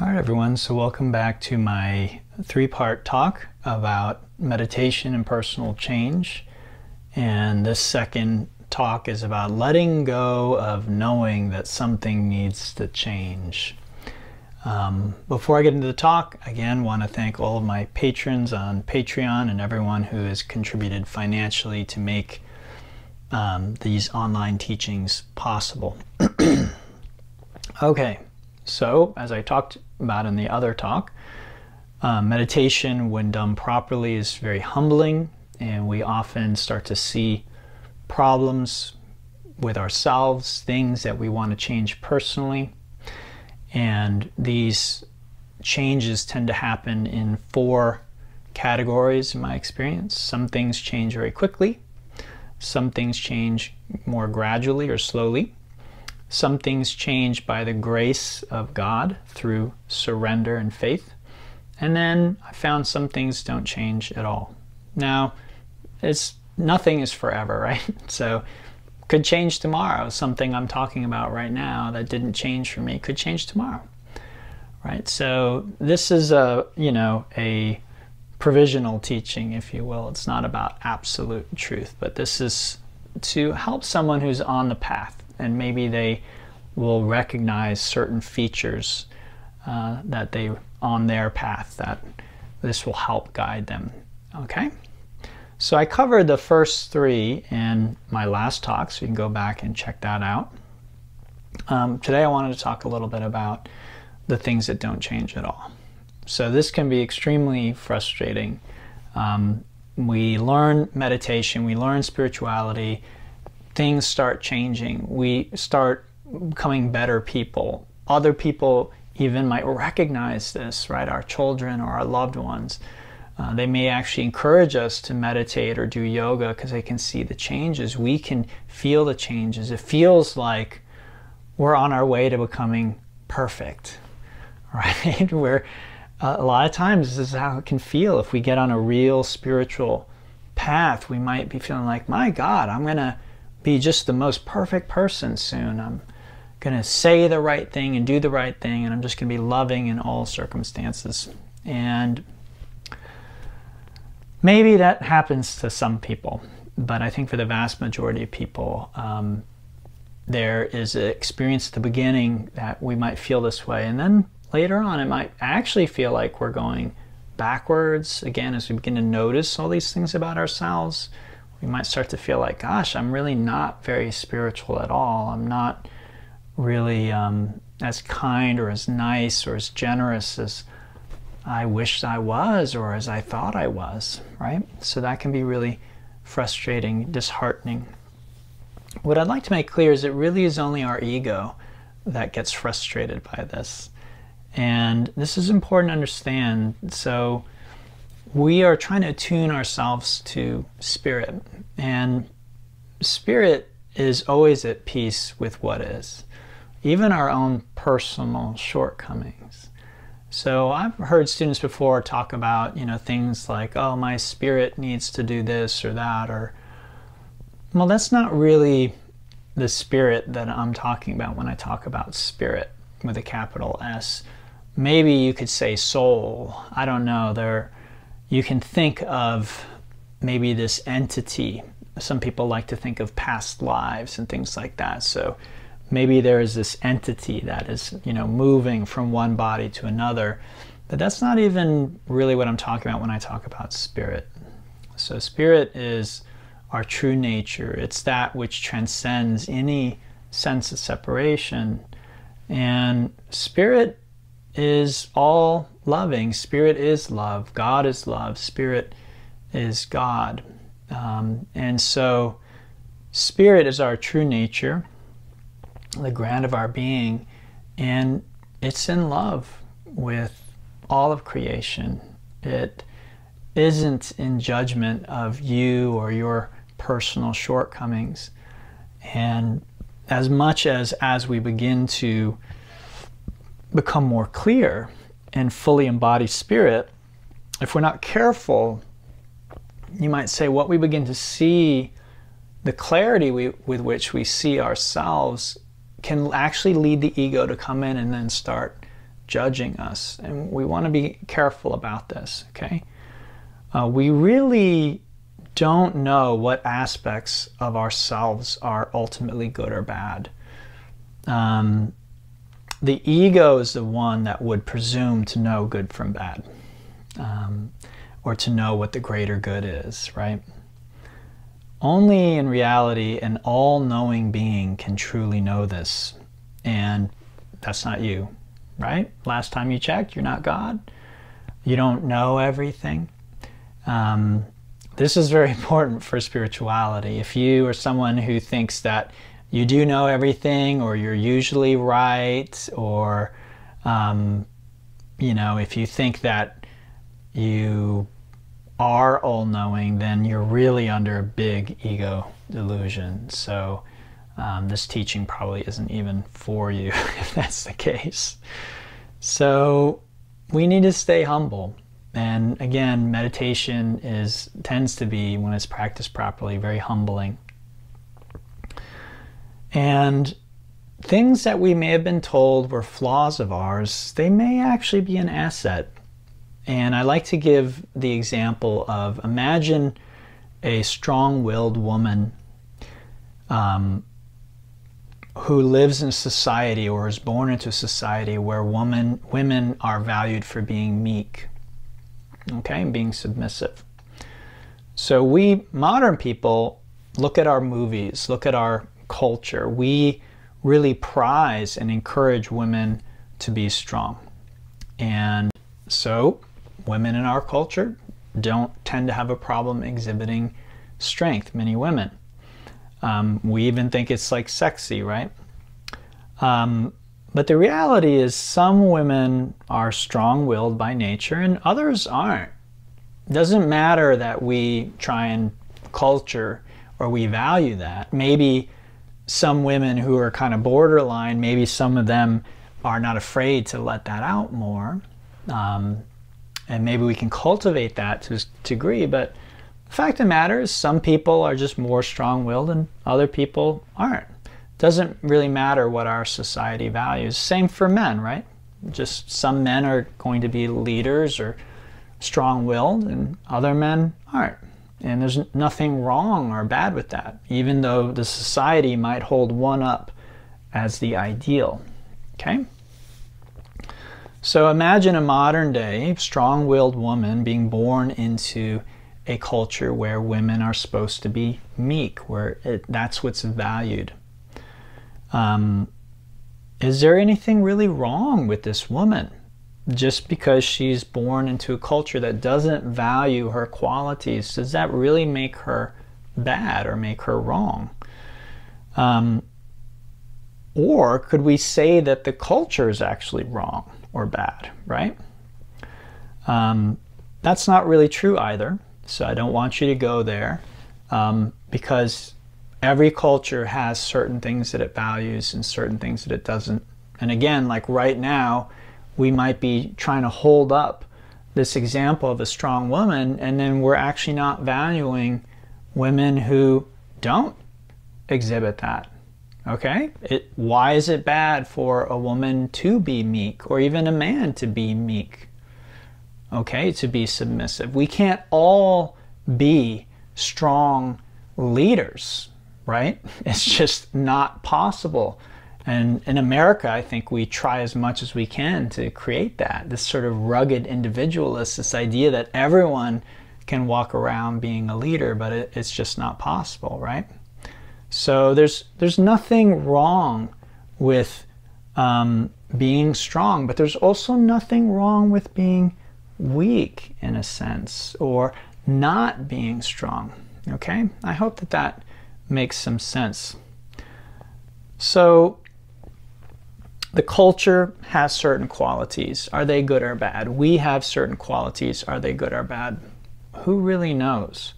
All right, everyone, so welcome back to my three-part talk about meditation and personal change. And this second talk is about letting go of knowing that something needs to change. Before I get into the talk, again, want to thank all of my patrons on Patreon and everyone who has contributed financially to make these online teachings possible. Okay, so as I talked about in the other talk, meditation, when done properly, is very humbling, and we often start to see problems with ourselves, things that we want to change personally. And these changes tend to happen in four categories in my experience. Some things change very quickly. Some things change more gradually or slowly. Some things change by the grace of God through surrender and faith. And then I found some things don't change at all. Now, nothing is forever, right? So could change tomorrow. Something I'm talking about right now that didn't change for me could change tomorrow, right? So this is a provisional teaching, if you will. It's not about absolute truth, but this is to help someone who's on the path, and maybe they will recognize certain features that they on their path that this will help guide them. Okay. So I covered the first three in my last talk, so you can go back and check that out. Today I wanted to talk a little bit about the things that don't change at all. So this can be extremely frustrating. We learn meditation, we learn spirituality, things start changing, we start becoming better people. Other people even might recognize this, right? Our children or our loved ones. They may actually encourage us to meditate or do yoga because they can see the changes. We can feel the changes. It feels like we're on our way to becoming perfect, right? Where a lot of times this is how it can feel. If we get on a real spiritual path, we might be feeling like, my God, I'm going to be just the most perfect person soon. I'm going to say the right thing and do the right thing, and I'm just going to be loving in all circumstances. And maybe that happens to some people, but I think for the vast majority of people, there is an experience at the beginning that we might feel this way, and then later on it might actually feel like we're going backwards. Again, as we begin to notice all these things about ourselves, we might start to feel like, gosh, I'm really not very spiritual at all. I'm not really as kind or as nice or as generous as I wished I was, or as I thought I was, right? So that can be really frustrating, disheartening. What I'd like to make clear is it really is only our ego that gets frustrated by this. And this is important to understand. So we are trying to attune ourselves to spirit, and spirit is always at peace with what is, even our own personal shortcomings. So I've heard students before talk about, things like, oh, my spirit needs to do this or that, or, well, that's not really the spirit that I'm talking about when I talk about spirit with a capital S. Maybe you could say soul. I don't know. You can think of maybe this entity. Some people like to think of past lives and things like that. So maybe there is this entity that is, moving from one body to another, but that's not even really what I'm talking about when I talk about spirit. So spirit is our true nature. It's that which transcends any sense of separation. And spirit is all loving. Spirit is love. God is love. Spirit is God. And so spirit is our true nature, the ground of our being, and it's in love with all of creation. It isn't in judgment of you or your personal shortcomings. And as much as we begin to become more clear and fully embody spirit, if we're not careful, you might say what we begin to see, the clarity with which we see ourselves, can actually lead the ego to come in and then start judging us, and we want to be careful about this, okay? We really don't know what aspects of ourselves are ultimately good or bad. The ego is the one that would presume to know good from bad, or to know what the greater good is, right? Only in reality an all-knowing being can truly know this, and that's not you, right? Last time you checked, you're not God. You don't know everything. This is very important for spirituality. If you are someone who thinks that you do know everything, or you're usually right, or you know, if you think that you are all-knowing, then you're really under a big ego delusion. So this teaching probably isn't even for you if that's the case. So we need to stay humble. And again, meditation tends to be, when it's practiced properly, very humbling. And things that we may have been told were flaws of ours, they may actually be an asset. And I like to give the example of, imagine a strong-willed woman who lives in a society, or is born into a society, where women are valued for being meek, okay, and being submissive. So we modern people look at our movies, look at our culture. We really prize and encourage women to be strong. And so women in our culture don't tend to have a problem exhibiting strength, many women. We even think it's like sexy, right? But the reality is some women are strong-willed by nature and others aren't. It doesn't matter that we try and culture or we value that. Maybe some women who are kind of borderline, maybe some of them are not afraid to let that out more. And maybe we can cultivate that to a degree, but the fact of the matter is some people are just more strong-willed and other people aren't. Doesn't really matter what our society values. Same for men, right? Just some men are going to be leaders or strong-willed and other men aren't. And there's nothing wrong or bad with that, even though the society might hold one up as the ideal, okay? So imagine a modern-day strong-willed woman being born into a culture where women are supposed to be meek, where that's what's valued. Is there anything really wrong with this woman? Just because she's born into a culture that doesn't value her qualities, does that really make her bad or make her wrong? Or could we say that the culture is actually wrong or bad, right? That's not really true either, so I don't want you to go there, because every culture has certain things that it values and certain things that it doesn't. And again, like right now, we might be trying to hold up this example of a strong woman, and then we're actually not valuing women who don't exhibit that, okay? Why is it bad for a woman to be meek, or even a man to be meek, okay, to be submissive? We can't all be strong leaders, right? It's just not possible. And in America, I think we try as much as we can to create that, this sort of rugged individualist, this idea that everyone can walk around being a leader, but it's just not possible, right? So there's nothing wrong with being strong, but there's also nothing wrong with being weak, in a sense, or not being strong, okay? I hope that that makes some sense. So the culture has certain qualities. Are they good or bad? We have certain qualities. Are they good or bad? Who really knows?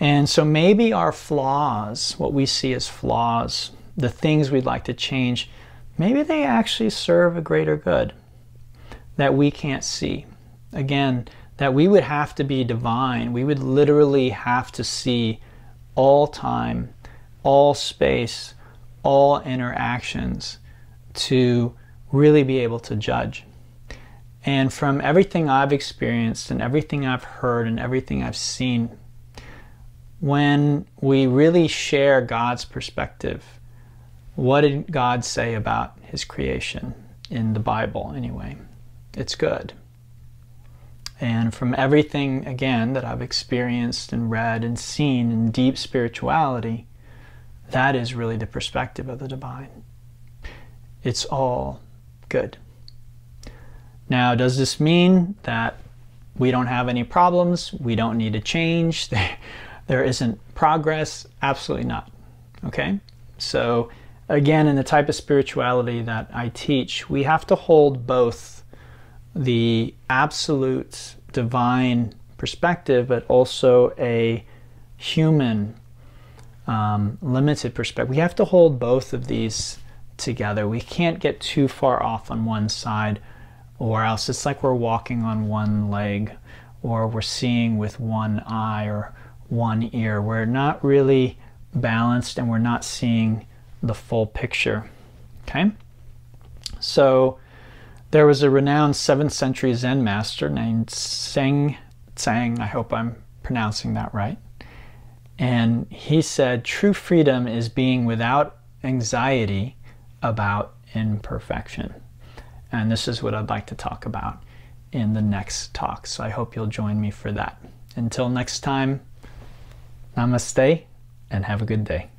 And so maybe our flaws, what we see as flaws, the things we'd like to change, maybe they actually serve a greater good that we can't see. Again, that we would have to be divine. We would literally have to see all time, all space, all interactions to really be able to judge. And from everything I've experienced and everything I've heard and everything I've seen, when we really share God's perspective, what did God say about his creation in the Bible anyway? It's good. And from everything, again, that I've experienced and read and seen in deep spirituality, that is really the perspective of the divine. It's all good. Now, does this mean that we don't have any problems? We don't need to change? There isn't progress? Absolutely not. Okay? So, again, in the type of spirituality that I teach, we have to hold both the absolute divine perspective, but also a human limited perspective. We have to hold both of these together. We can't get too far off on one side, or else it's like we're walking on one leg, or we're seeing with one eye or one ear. We're not really balanced, and we're not seeing the full picture. Okay? So there was a renowned 7th century Zen master named Seng Tsang, I hope I'm pronouncing that right, and he said, "True freedom is being without anxiety about imperfection." And this is what I'd like to talk about in the next talk, so I hope you'll join me for that. Until next time, namaste and have a good day.